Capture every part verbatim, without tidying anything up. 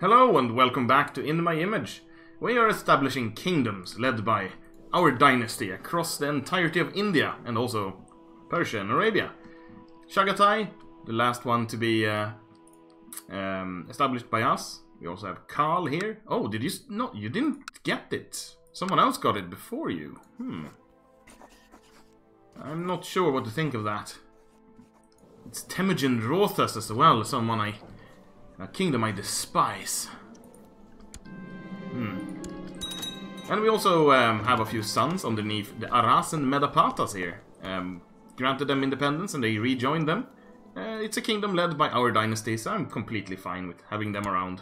Hello and welcome back to In My Image. We are establishing kingdoms led by our dynasty across the entirety of India and also Persia and Arabia. Shagatai, the last one to be uh, um, established by us. We also have Carl here. Oh, did you? No, you didn't get it. Someone else got it before you. Hmm. I'm not sure what to think of that. It's Temujin Rothas as well, someone I... a kingdom I despise. Hmm. And we also um, have a few sons underneath the Arras and Medapatas here. Um, granted them independence and they rejoined them. Uh, it's a kingdom led by our dynasty, so I'm completely fine with having them around.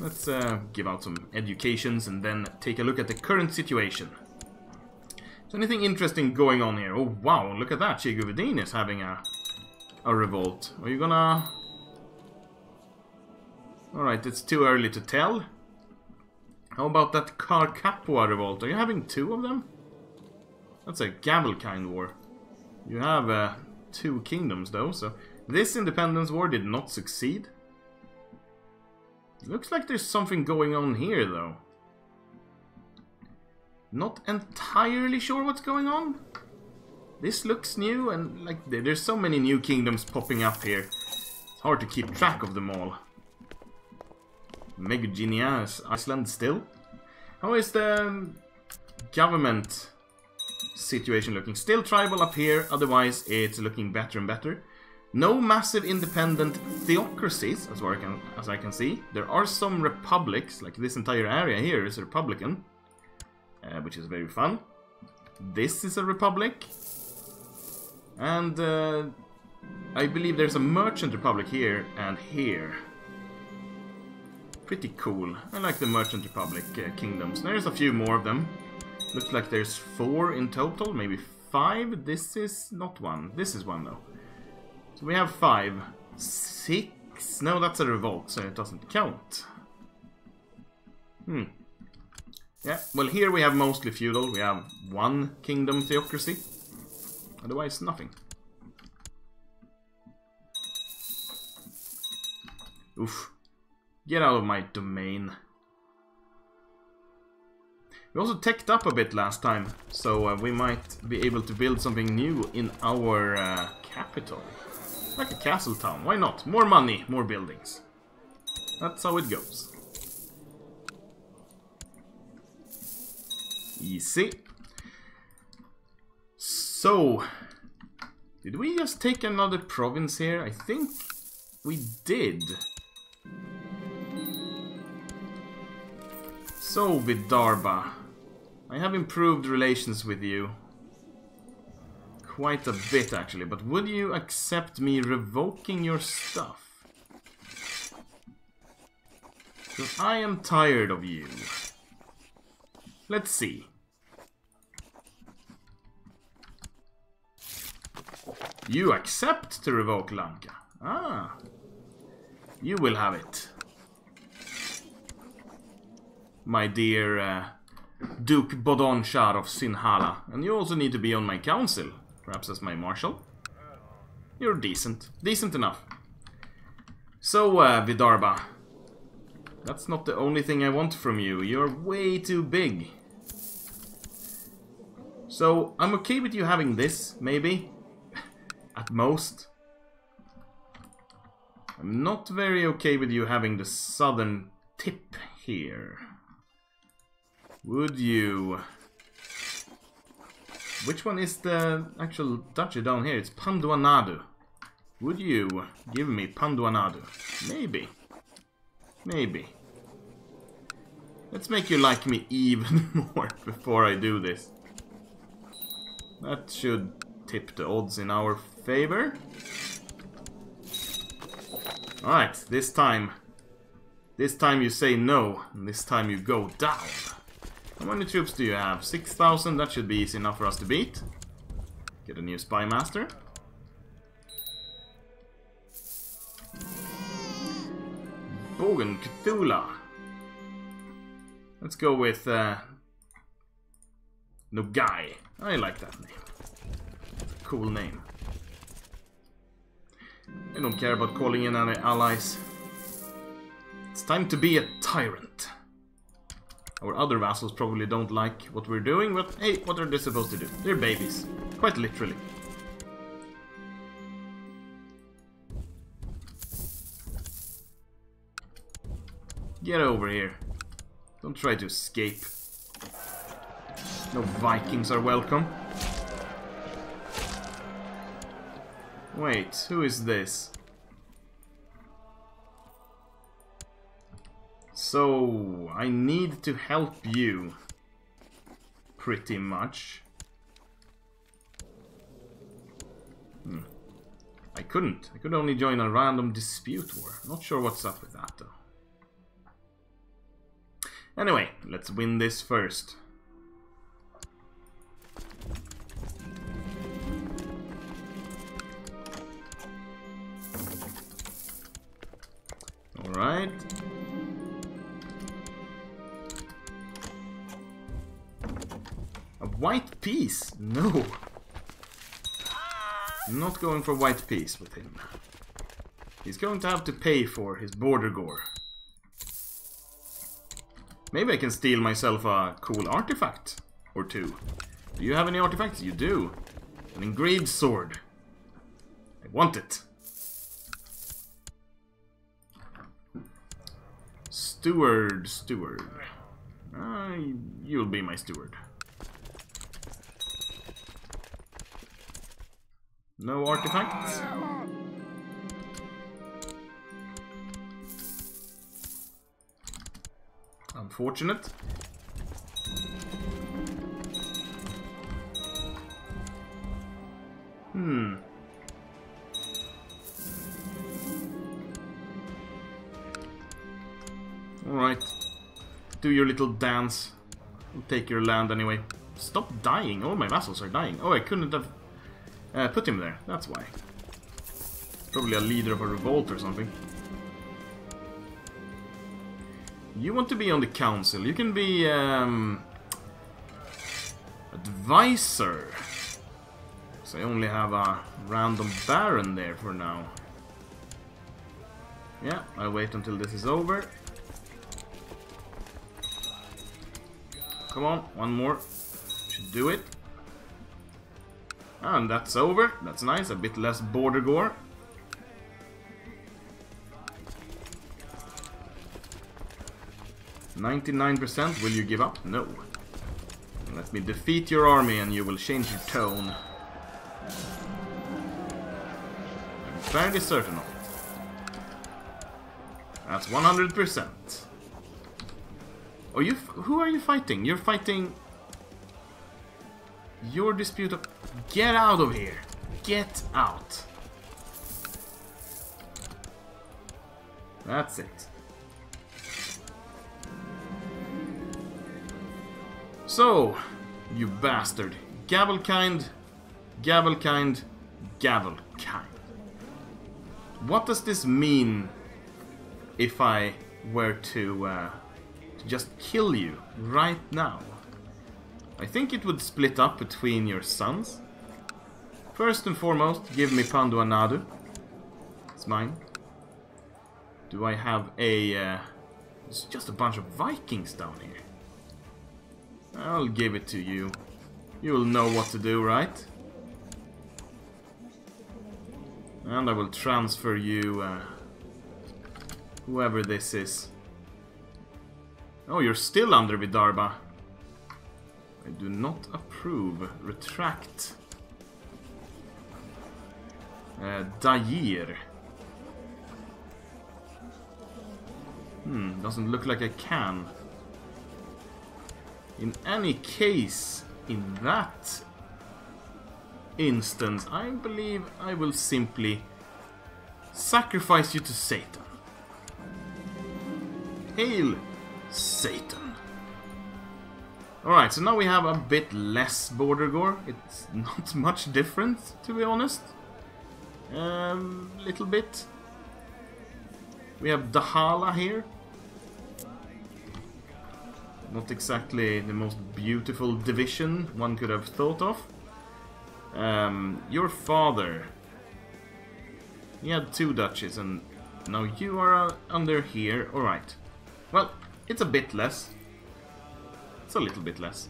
Let's uh, give out some educations and then take a look at the current situation. Is anything interesting going on here? Oh wow, look at that, Chigu Badin is having a... a revolt. Are you gonna... Alright, it's too early to tell. How about that Carcapua revolt? Are you having two of them? That's a Gavelkind war. You have uh, two kingdoms though, so... This independence war did not succeed. Looks like there's something going on here though. Not entirely sure what's going on. This looks new, and like there's so many new kingdoms popping up here. It's hard to keep track of them all. Megagenia is Iceland still. How is the government situation looking? Still tribal up here, otherwise it's looking better and better. No massive independent theocracies, as far I can, as I can see. There are some republics, like this entire area here is a republican, uh, which is very fun. This is a republic. And uh, I believe there's a merchant republic here and here. Pretty cool. I like the merchant republic uh, kingdoms. There's a few more of them. Looks like there's four in total, maybe five. This is not one. This is one though. So we have five. Six? No, that's a revolt, so it doesn't count. Hmm. Yeah, well here we have mostly feudal. We have one kingdom theocracy. Otherwise, nothing. Oof. Get out of my domain. We also teched up a bit last time, so uh, we might be able to build something new in our uh, capital. Like a castle town, why not? More money, more buildings. That's how it goes. Easy. So, did we just take another province here? I think we did. So, Vidarba, I have improved relations with you. Quite a bit, actually. But would you accept me revoking your stuff? Because I am tired of you. Let's see. You accept to revoke Lanka. Ah. You will have it. My dear uh, Duke Bodonchar of Sinhala. And you also need to be on my council. Perhaps as my marshal. You're decent. Decent enough. So, uh, Vidarba. That's not the only thing I want from you. You're way too big. So, I'm okay with you having this, maybe. At most. I'm not very okay with you having the southern tip here. Would you... Which one is the actual duchy down here? It's Panduanadu. Would you give me Panduanadu? Maybe. Maybe. Let's make you like me even more before I do this. That should tip the odds in our favor. Alright, this time. This time you say no, and this time you go down. How many troops do you have? six thousand, that should be easy enough for us to beat. Get a new spy master. Bogan Cthulhu. Let's go with uh, Nogai. I like that name. Cool name. I don't care about calling in any allies. It's time to be a tyrant. Our other vassals probably don't like what we're doing, but hey, what are they supposed to do? They're babies, quite literally. Get over here. Don't try to escape. No Vikings are welcome. Wait, who is this? So, I need to help you. Pretty much. Hmm. I couldn't. I could only join a random dispute war. Not sure what's up with that, though. Anyway, let's win this first. Alright. A white piece? No. I'm not going for white piece with him. He's going to have to pay for his border gore. Maybe I can steal myself a cool artifact or two. Do you have any artifacts? You do. An engraved sword. I want it. Steward, steward. Uh, you'll be my steward. No artifacts? Unfortunate. Hmm. Alright. Do your little dance. We'll take your land anyway. Stop dying. All my vassals are dying. Oh, I couldn't have uh, put him there. That's why. Probably a leader of a revolt or something. You want to be on the council. You can be um, advisor. So I only have a random baron there for now. Yeah, I'll wait until this is over. Come on, one more. Should do it. And that's over. That's nice. A bit less border gore. ninety-nine percent, will you give up? No. Let me defeat your army and you will change your tone. I'm fairly certain of it. That's one hundred percent. Oh, you f who are you fighting? You're fighting... Your dispute of... Get out of here! Get out! That's it. So, you bastard. Gavelkind, Gavelkind, Gavelkind. What does this mean if I were to uh, just kill you right now? I think it would split up between your sons. First and foremost, give me Panduanadu. It's mine. Do I have a... Uh, it's just a bunch of Vikings down here. I'll give it to you. You'll know what to do, right? And I will transfer you... Uh, whoever this is. Oh, you're still under Vidarba. I do not approve. Retract. Uh, Dayir. Hmm, doesn't look like I can. In any case, in that instance, I believe I will simply sacrifice you to Satan. Hail Satan. Alright, so now we have a bit less border gore. It's not much different, to be honest. Um, little bit. We have Dahala here. Not exactly the most beautiful division one could have thought of. Um, your father. He had two duchies and now you are under here. Alright. Well, it's a bit less. It's a little bit less.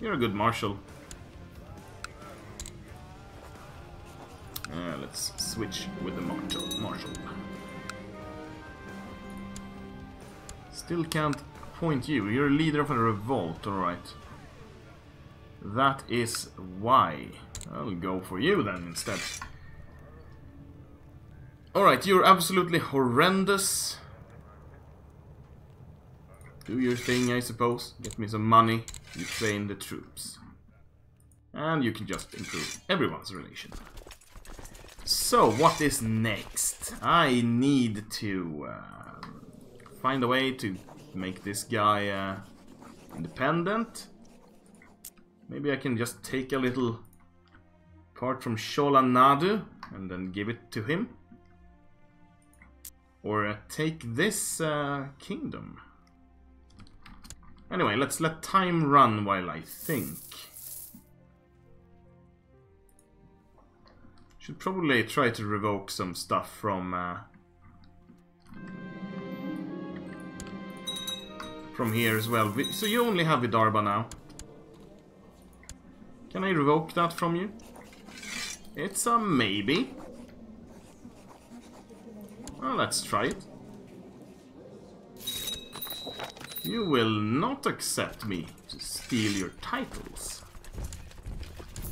You're a good marshal. Uh, let's switch with the marshal. Marshal. Still can't appoint you. You're a leader of a revolt, alright. That is why. I'll go for you then instead. Alright, you're absolutely horrendous. Do your thing, I suppose. Get me some money. You train the troops. And you can just improve everyone's relation. So, what is next? I need to uh, find a way to make this guy uh, independent. Maybe I can just take a little part from Sholanadu and then give it to him. Or uh, take this uh, kingdom. Anyway, let's let time run while I think. Should probably try to revoke some stuff from uh, from here as well. So you only have Vidarba now. Can I revoke that from you? It's a maybe. Well, let's try it. You will not accept me to steal your titles.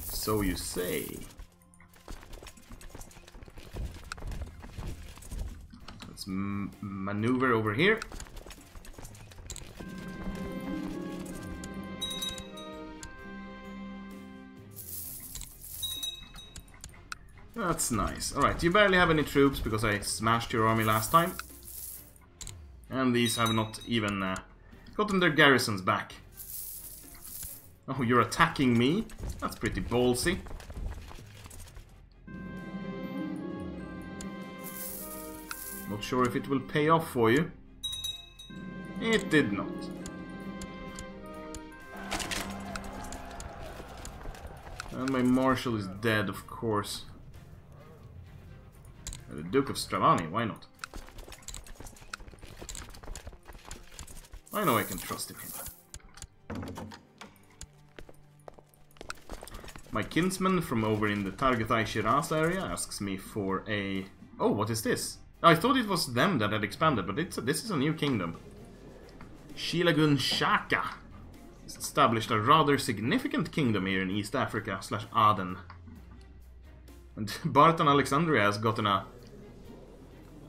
So you say. Let's m maneuver over here. That's nice. Alright, you barely have any troops because I smashed your army last time. And these have not even uh, gotten their garrisons back. Oh, you're attacking me? That's pretty ballsy. Not sure if it will pay off for you. It did not. And my marshal is dead, of course. The Duke of Stravani, why not? I know I can trust him. My kinsman from over in the Tarkhotai Shiraz area asks me for a... Oh, what is this? I thought it was them that had expanded, but it's a, this is a new kingdom. Shilagun Shaka has established a rather significant kingdom here in East Africa slash Aden. And Barton Alexandria has gotten a,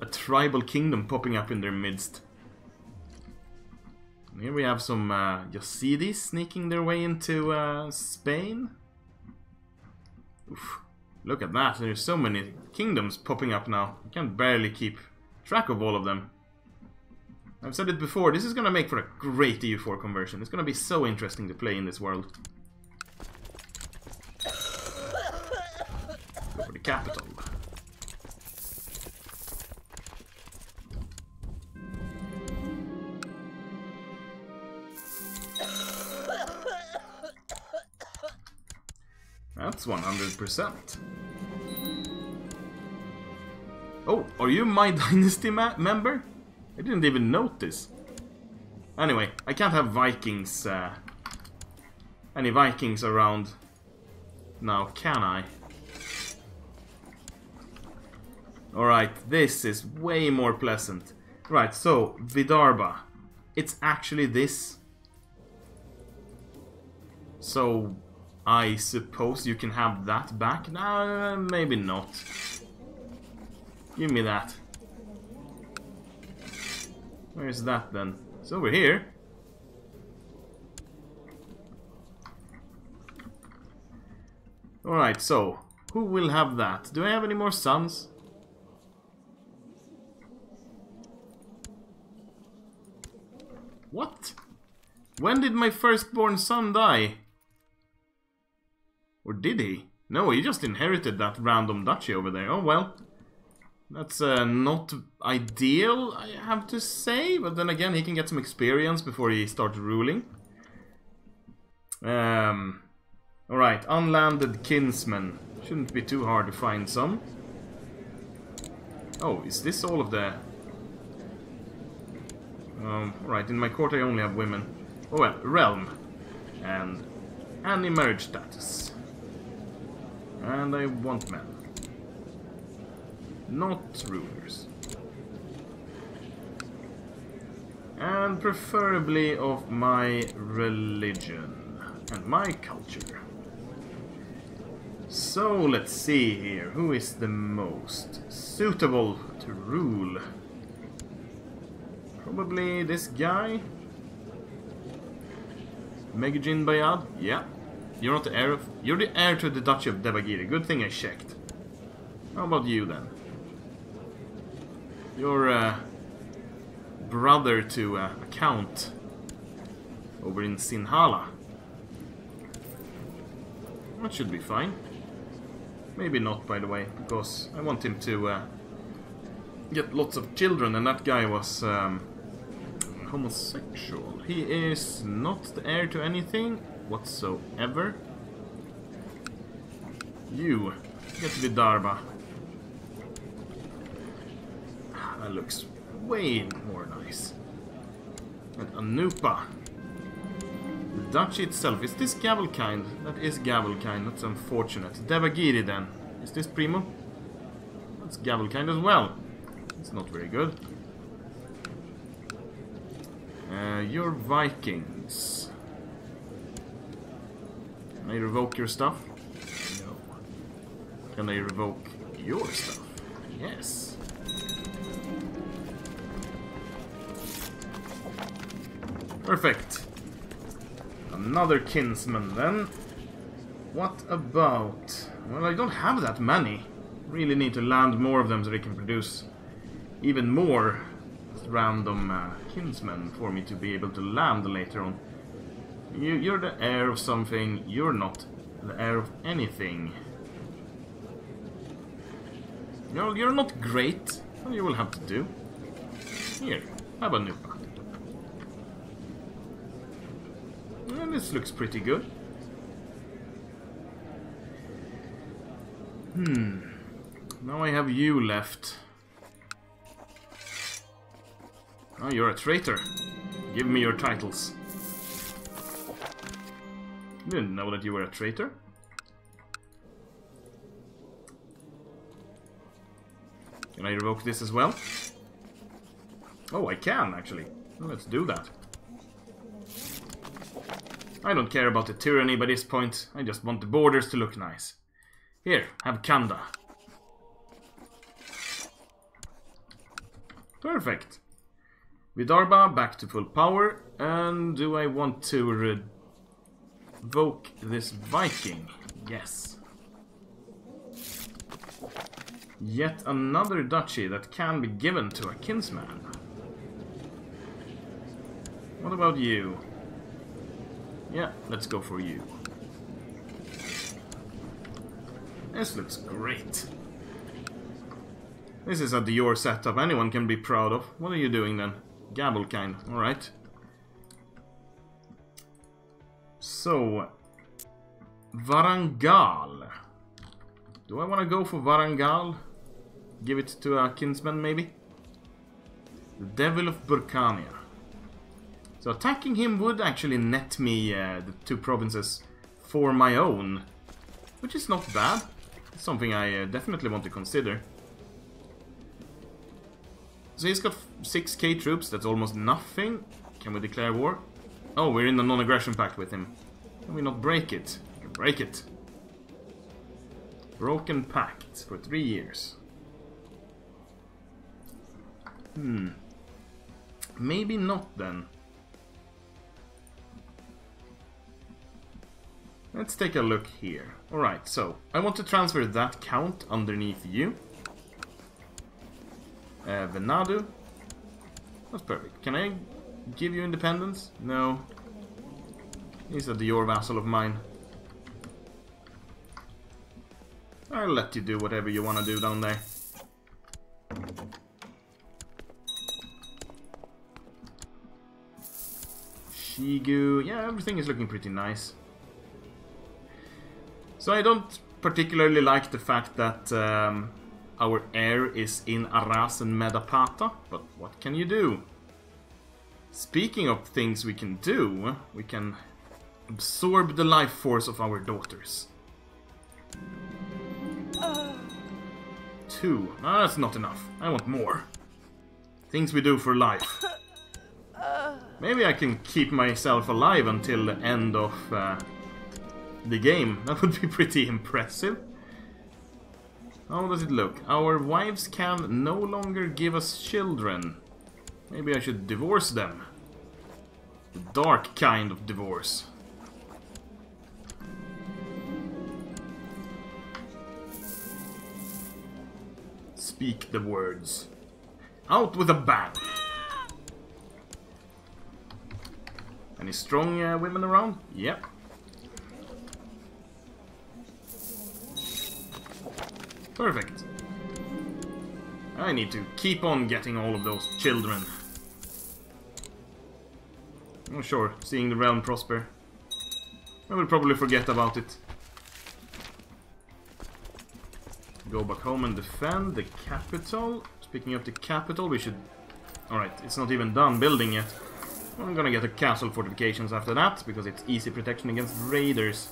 a tribal kingdom popping up in their midst. And here we have some uh, Yazidis sneaking their way into uh, Spain. Oof, look at that, there's so many kingdoms popping up now. I can barely keep track of all of them. I've said it before, this is going to make for a great E U four conversion. It's going to be so interesting to play in this world. Capital. That's one hundred percent. Oh, are you my dynasty ma member? I didn't even notice. Anyway, I can't have Vikings, uh, any Vikings around now, can I? Alright, this is way more pleasant. Right, so, Vidarba. It's actually this. So, I suppose you can have that back? No, maybe not. Give me that. Where is that then? It's over here. Alright, so, who will have that? Do I have any more sons? What? When did my firstborn son die? Or did he? No, he just inherited that random duchy over there. Oh well. That's uh, not ideal, I have to say. But then again, he can get some experience before he starts ruling. Um, Alright, unlanded kinsmen. Shouldn't be too hard to find some. Oh, is this all of the... Um, right, in my court I only have women. Oh well, realm. And any marriage status. And I want men. Not rulers. And preferably of my religion and my culture. So let's see here, who is the most suitable to rule? Probably this guy? Megagenia Bayad? Yeah. You're not the heir of... You're the heir to the Duchy of Devagiri. Good thing I checked. How about you then? You're uh, brother to uh, a count over in Sinhala. That should be fine. Maybe not, by the way, because I want him to uh, get lots of children, and that guy was um, homosexual. He is not the heir to anything whatsoever. You get Vidarba. That looks way more nice. And Anupa. The duchy itself. Is this Gavelkind? That is Gavelkind. That's unfortunate. Devagiri then. Is this Primo? That's Gavelkind as well. It's not very good. Uh, you're Vikings. Can I revoke your stuff? No. Can I revoke your stuff? Yes. Perfect. Another kinsman then. What about... Well, I don't have that many. Really need to land more of them so they can produce even more random uh, kinsmen for me to be able to land later on. You, you're the heir of something. You're not the heir of anything. You're, you're not great. Well, you will have to do. Here, have a new pack. Well, this looks pretty good. Hmm. Now I have you left. Oh, you're a traitor. Give me your titles. I didn't know that you were a traitor. Can I revoke this as well? Oh, I can, actually. Well, let's do that. I don't care about the tyranny by this point. I just want the borders to look nice. Here, have Kanda. Perfect. Vidarba, back to full power. And do I want to revoke this Viking? Yes. Yet another duchy that can be given to a kinsman. What about you? Yeah, let's go for you. This looks great. This is a Dior setup anyone can be proud of. What are you doing then? Gavelkind, alright. So, Varangal. Do I want to go for Varangal? Give it to a kinsman maybe? The Devil of Burkhania. So attacking him would actually net me uh, the two provinces for my own, which is not bad. It's something I uh, definitely want to consider. So he's got six K troops, that's almost nothing. Can we declare war? Oh, we're in a non-aggression pact with him. Can we not break it? We can break it. Broken pact for three years. Hmm. Maybe not then. Let's take a look here. Alright, so I want to transfer that count underneath you. Uh, Venadu. That's perfect. Can I give you independence? No. He's a Dior vassal of mine. I'll let you do whatever you want to do down there. Chigu. Yeah, everything is looking pretty nice. So I don't particularly like the fact that um, our heir is in Arras and Medapata, but what can you do? Speaking of things we can do, we can absorb the life force of our daughters. Two. No, that's not enough. I want more. Things we do for life. Maybe I can keep myself alive until the end of uh, the game. That would be pretty impressive. How does it look? Our wives can no longer give us children. Maybe I should divorce them. The dark kind of divorce. Speak the words. Out with a bang! Any strong uh, women around? Yep. Perfect. I need to keep on getting all of those children. Oh sure, seeing the realm prosper. I will probably forget about it. Go back home and defend the capital. Speaking of the capital, we should... Alright, it's not even done building yet. I'm gonna get a castle fortifications after that, because it's easy protection against raiders.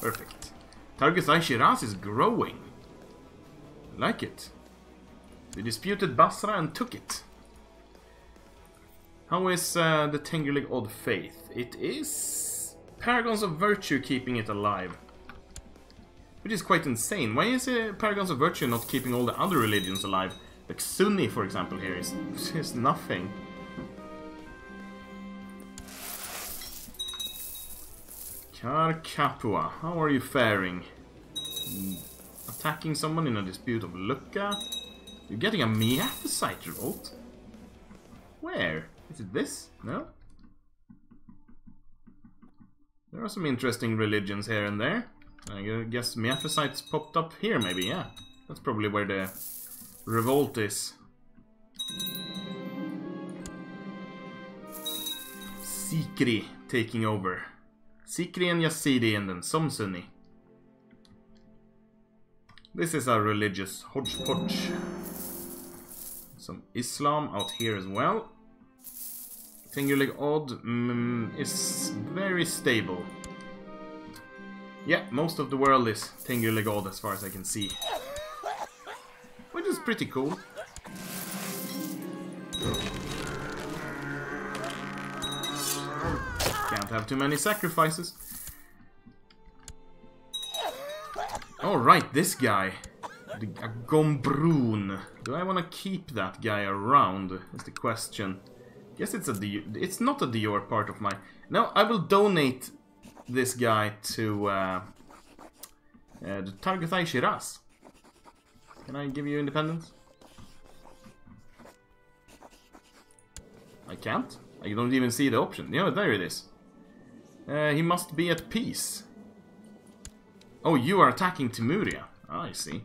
Perfect. Tarkhotai Shiraz is growing. I like it. We disputed Basra and took it. How is uh, the Tengrelig Odd Faith? It is... Paragons of Virtue keeping it alive. Which is quite insane. Why is uh, Paragons of Virtue not keeping all the other religions alive? Like Sunni, for example, here is just nothing. Carcapua, how are you faring? Attacking someone in a dispute of Lucca? You're getting a Miaphysite revolt? Where? Is it this? No? There are some interesting religions here and there. I guess Miaphysites popped up here, maybe, yeah. That's probably where the... revolt is. Sikri taking over. Sikri and Yazidi and then some Sunni. This is a religious hodgepodge. Some Islam out here as well. Tengrelig Odd mm, is very stable. Yeah, most of the world is Tengrelig Odd as far as I can see. Which is pretty cool. Can't have too many sacrifices. Alright, this guy. The uh, Gombrun. Do I want to keep that guy around? Is the question. Guess it's a Dior, it's not a Dior part of my... No, I will donate this guy to uh, uh, the Tarkhotai Shiraz. Can I give you independence? I can't? I don't even see the option. Yeah, there it is. Uh, he must be at peace. Oh, you are attacking Temuria. Oh, I see.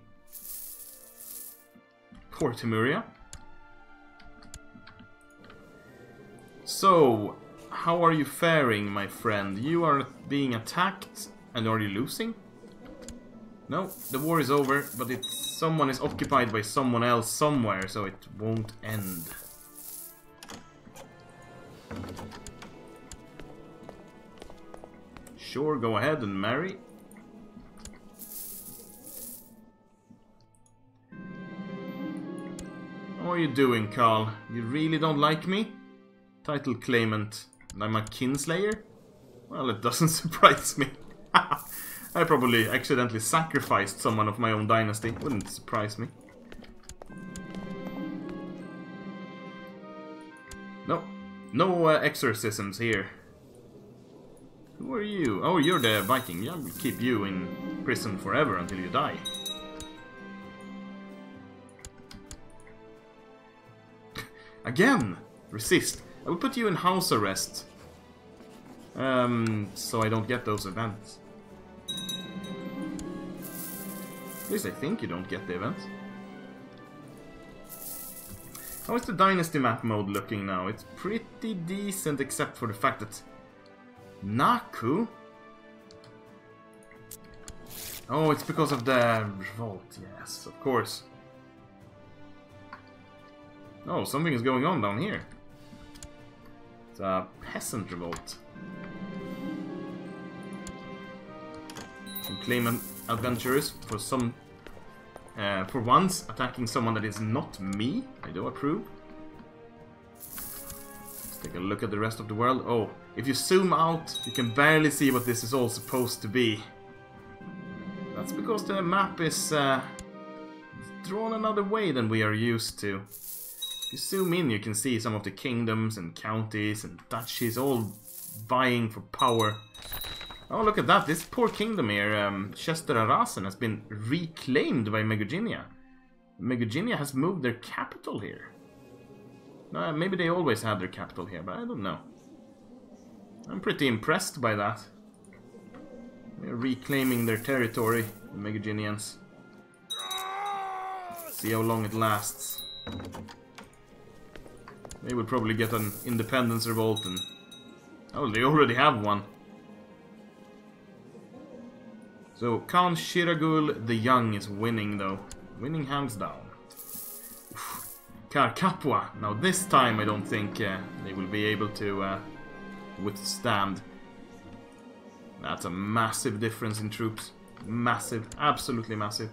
Poor Temuria. So, how are you faring, my friend? You are being attacked, and are you losing? No, the war is over, but it's, someone is occupied by someone else somewhere, so it won't end. Sure, go ahead and marry. How are you doing, Carl? You really don't like me? Title claimant, and I'm a kinslayer? Well, it doesn't surprise me. I probably accidentally sacrificed someone of my own dynasty. Wouldn't surprise me. No. No uh, exorcisms here. Who are you? Oh, you're the Viking. Yeah, we'll keep you in prison forever until you die. Again! Resist. I will put you in house arrest. Um, so I don't get those events. At least I think you don't get the event. How is the Dynasty map mode looking now? It's pretty decent except for the fact that... Naku? Oh, it's because of the revolt, yes, of course. Oh, something is going on down here. It's a peasant revolt. Claim an adventurous for some, uh, for once attacking someone that is not me. I do approve. Let's take a look at the rest of the world. Oh, if you zoom out, you can barely see what this is all supposed to be. That's because the map is uh, drawn another way than we are used to. If you zoom in, you can see some of the kingdoms and counties and duchies all vying for power. Oh, look at that. This poor kingdom here, um, Chester Arasen, has been reclaimed by Megagenia. Megagenia has moved their capital here. Uh, maybe they always had their capital here, but I don't know. I'm pretty impressed by that. They're reclaiming their territory, the Megagenians. See how long it lasts. They will probably get an independence revolt and... oh, they already have one. So, Khan Shiragul the Young is winning, though. Winning hands down. Oof. Carcapua. Now, this time I don't think uh, they will be able to uh, withstand. That's a massive difference in troops. Massive. Absolutely massive.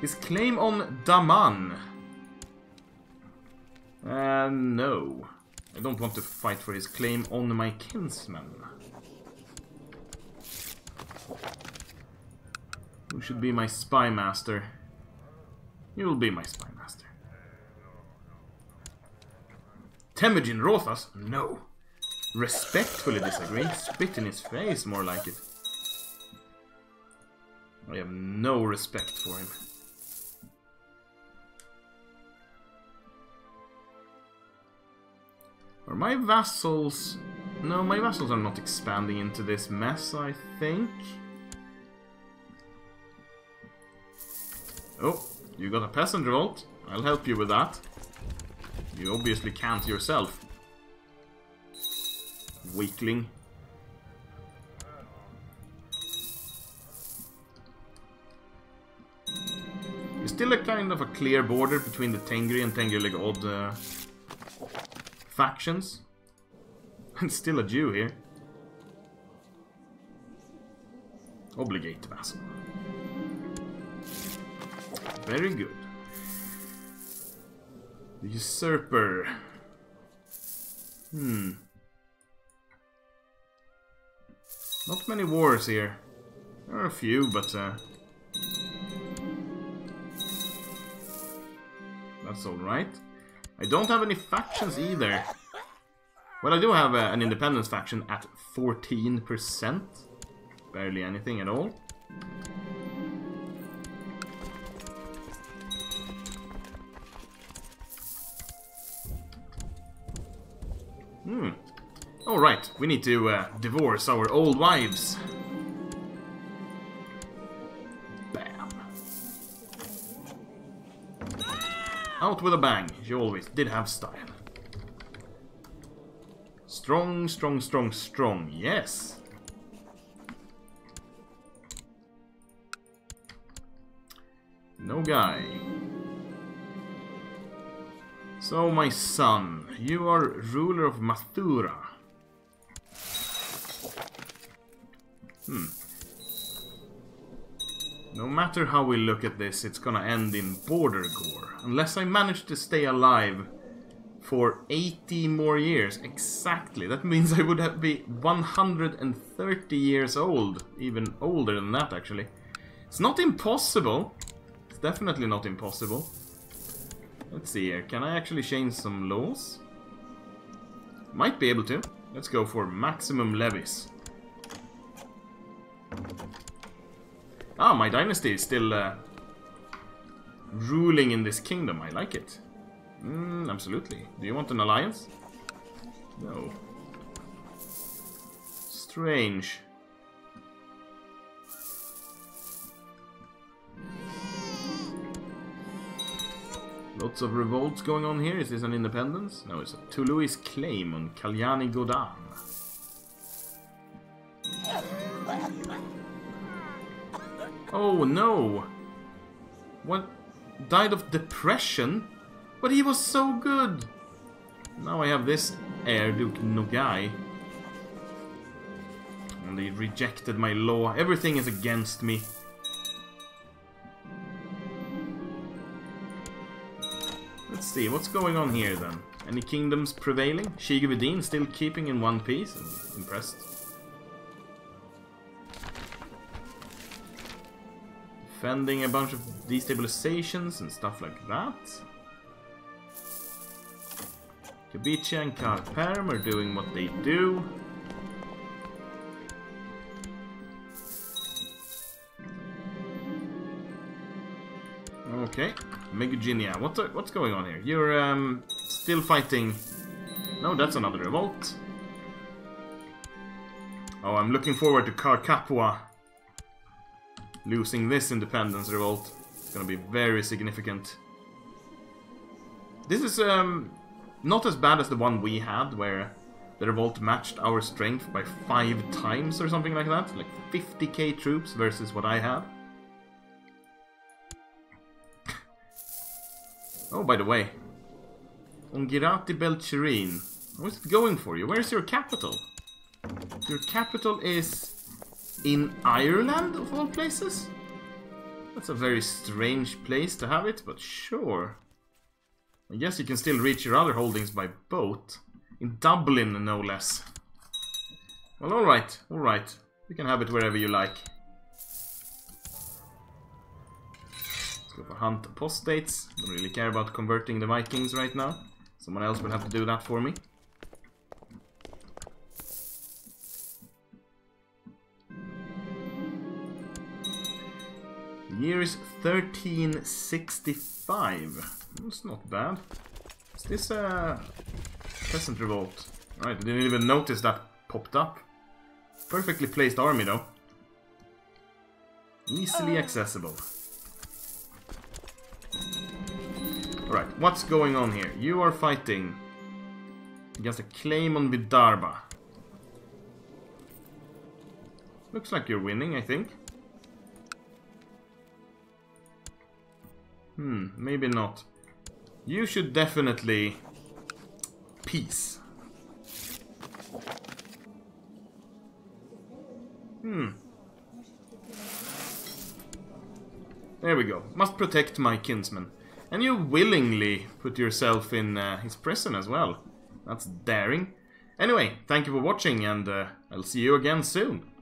His claim on Daman. Uh, no. I don't want to fight for his claim on my kinsman. Who should be my spy master? You will be my spy master. Temujin Rothas? No. Respectfully disagree. Spit in his face, more like it. I have no respect for him. Are my vassals... no, my vassals are not expanding into this mess, I think. Oh, you got a peasant revolt. I'll help you with that. You obviously can't yourself. Weakling. There's still a kind of a clear border between the Tengri and Tengrelig Odd uh, factions. And still a Jew here. Obligate the vassal. Very good. The usurper. Hmm. Not many wars here. There are a few, but uh, that's all right. I don't have any factions either. Well, I do have a, an independence faction at fourteen percent. Barely anything at all. Hmm. All right, we need to uh, divorce our old wives. Bam. Out with a bang. She always did have style. Strong, strong, strong, strong. Yes. Nogai. So, my son, you are ruler of Mathura. Hmm. No matter how we look at this, it's gonna end in border gore. Unless I manage to stay alive for eighty more years. Exactly. That means I would have be one hundred thirty years old. Even older than that, actually. It's not impossible. It's definitely not impossible. Let's see here. Can I actually change some laws? Might be able to. Let's go for maximum levies. Ah, my dynasty is still uh, ruling in this kingdom. I like it. Mm, absolutely. Do you want an alliance? No. Strange. Lots of revolts going on here. Is this an independence? No, it's a Tului's claim on Kalyani Godan. Oh no! What? died of depression, but he was so good. Now I have this heir, Duke Nogai. And they rejected my law. Everything is against me. Let's see, what's going on here then? Any kingdoms prevailing? Chigu Badin still keeping in one piece? I'm impressed. Defending a bunch of destabilizations and stuff like that. Kabicha and Karperm are doing what they do. Okay, Megagenia. What are, what's going on here? You're um, still fighting... No, that's another revolt. Oh, I'm looking forward to Carcapua losing this independence revolt. It's gonna be very significant. This is um, not as bad as the one we had, where the revolt matched our strength by five times or something like that. Like fifty K troops versus what I had. Oh, by the way, Ongirati Belchirin, what is it going for you? Where's your capital? Your capital is in Ireland, of all places? That's a very strange place to have it, but sure. I guess you can still reach your other holdings by boat. In Dublin, no less. Well, alright, alright. You can have it wherever you like. Go for hunt apostates. Don't really care about converting the Vikings right now. Someone else will have to do that for me. The year is thirteen sixty-five. That's not bad. Is this a peasant revolt? Alright, I didn't even notice that popped up. Perfectly placed army though. Easily accessible. Alright, what's going on here? You are fighting against a claim on Vidarba. Looks like you're winning, I think. Hmm, maybe not. You should definitely peace. Hmm. There we go. Must protect my kinsman. And you willingly put yourself in uh, his prison as well. That's daring. Anyway, thank you for watching, and uh, I'll see you again soon.